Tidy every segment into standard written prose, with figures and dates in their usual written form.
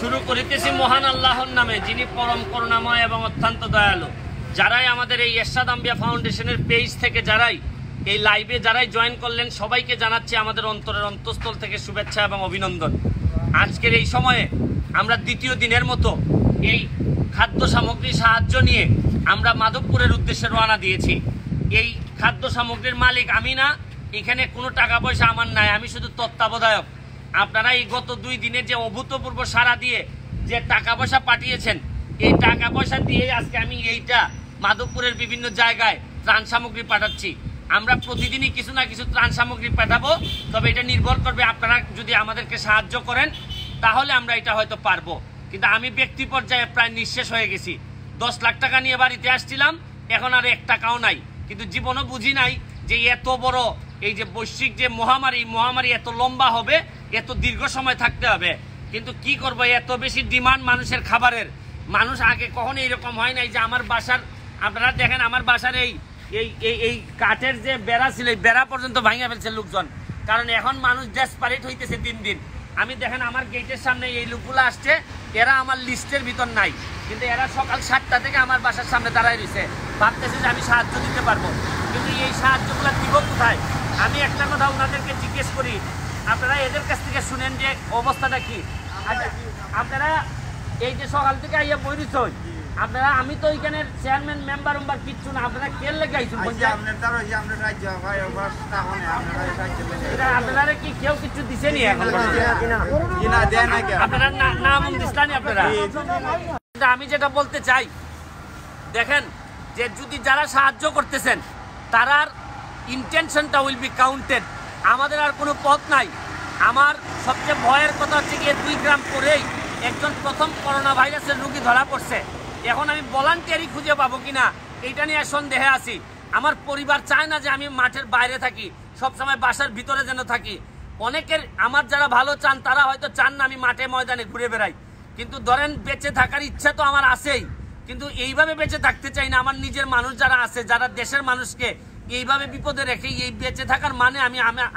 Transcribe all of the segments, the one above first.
শুরু করিতেছি মহান আল্লাহর নামে যিনি পরম করুণাময় এবং অত্যন্ত দয়ালু। যারাই আমাদের এই এরশাদ-আম্বিয়া ফাউন্ডেশনের পেজ থেকে যারাই এই লাইভে যারাই জয়েন করলেন সবাইকে জানাচ্ছি আমাদের অন্তরের অন্তঃস্থল থেকে শুভেচ্ছা এবং অভিনন্দন। আজকের এই সময়ে আমরা দ্বিতীয় দিনের মতো এই খাদ্য সামগ্রী সাহায্য নিয়ে আমরা মাধবপুরের উদ্দেশ্যে রওনা দিয়েছি। এই খাদ্য সামগ্রীর মালিক আমি না, এখানে কোনো টাকা পয়সা আমার নাই, আমি শুধু তত্ত্বাবধায়ক। আপনারা এই গত দুই দিনে যে অভূতপূর্ব সাড়া দিয়ে যে টাকা পয়সা পাঠিয়েছেন, এই টাকা পয়সা দিয়ে আজকে আমি এইটা মাধবপুরের বিভিন্ন জায়গায় ত্রাণ সামগ্রী পাঠাচ্ছি। আমরা প্রতিদিনই কিছু না কিছু ত্রাণ সামগ্রী পাঠাবো, তবে এটা নির্ভর করবে আপনারা যদি আমাদেরকে সাহায্য করেন তাহলে আমরা এটা হয়তো পারবো। কিন্তু আমি ব্যক্তি পর্যায়ে প্রায় নিঃশেষ হয়ে গেছি। 10 লাখ টাকা নিয়ে বাড়িতে আসছিলাম, এখন আর 1 টাকাও নাই। কিন্তু জীবনও বুঝি নাই যে এত বড় এই যে বৈশ্বিক যে মহামারী এত লম্বা হবে, এত দীর্ঘ সময় থাকতে হবে। কিন্তু কি করবো, এত বেশি ডিমান্ড মানুষের খাবারের। মানুষ আগে কখনো এরকম হয় নাই যে আমার বাসার, আপনারা দেখেন আমার বাসার এই এই এই কাঠের যে বেড়া ছিল এই বেড়া পর্যন্ত ভাঙিয়ে ফেলছে লোকজন, কারণ এখন মানুষ ডেসপারেট হইতেছে দিন দিন। আমি দেখেন আমার গেটের সামনে এই লোকগুলো আসছে, এরা আমার লিস্টের ভিতর নাই, কিন্তু এরা সকাল 7টা থেকে আমার বাসার সামনে দাঁড়ায় রয়েছে, ভাবতেছে যে আমি সাহায্য দিতে পারবো। কিন্তু এই সাহায্যগুলো দিব কোথায়? আমি একটা কথা ওনাদেরকে জিজ্ঞেস করি, আপনারা এদের কাছ থেকে শুনেন যে অবস্থাটা কি। আপনারা এই যে সকাল থেকে আইয়া বইরিস, আপনারা আমি তো ওইখানের চেয়ারম্যান মেম্বার উম্বার কিচ্ছু না, আপনারা কেল লেগে আইসুন। আপনারা কি কেউ কিছু দিছেনি? আপনারা নাম দিসলানি। আপনারা আমি যেটা বলতে চাই, দেখেন যে যদি যারা সাহায্য করতেছেন তারার ইন্টেনশনটা উইল বি কাউন্টেড। আমাদের আর কোনো পথ নাই। আমার সবচেয়ে ভয়ের কথা হচ্ছে গিয়ে 2 গ্রাম পরেই একজন প্রথম করোনা ভাইরাসের রোগী ধরা পড়ছে। এখন আমি ভলান্টিয়ারই খুঁজে পাবো কিনা এইটা নিয়ে সন্দেহে আছি। আমার পরিবার চায় না যে আমি মাঠের বাইরে থাকি, সবসময় বাসার ভিতরে যেন থাকি। অনেকের আমার যারা ভালো চান তারা হয়তো চান না আমি মাঠে ময়দানে ঘুরে বেড়াই, কিন্তু ধরেন বেঁচে থাকার ইচ্ছা তো আমার আছেই, কিন্তু এইভাবে বেঁচে থাকতে চাই না। আমার নিজের মানুষ যারা আছে, যারা দেশের মানুষকে এইভাবে বিপদে রেখে এই বেঁচে থাকার মানে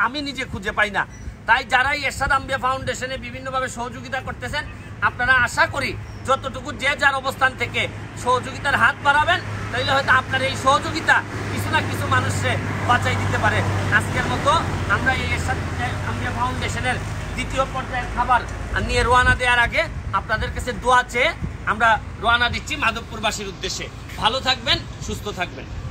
আমি নিজে খুঁজে পাই না। তাই যারা এরশাদ-আম্বিয়া ফাউন্ডেশনে বিভিন্নভাবে সহযোগিতা করতেছেন, আপনারা আশা করি যতটুকু যে যার অবস্থান থেকে সহযোগিতার হাত বাড়াবেন, তাইলে হয়তো আপনার এই সহযোগিতা কিছু না কিছু মানুষকে বাঁচাই দিতে পারে। আজকের মতো আমরা এই এরশাদ-আম্বিয়া ফাউন্ডেশনের দ্বিতীয় পর্যায়ের খাবার নিয়ে রওনা দেওয়ার আগে আপনাদের কাছে দোয়া চেয়ে আমরা রওনা দিচ্ছি মাধবপুরবাসীর উদ্দেশ্যে। ভালো থাকবেন, সুস্থ থাকবেন।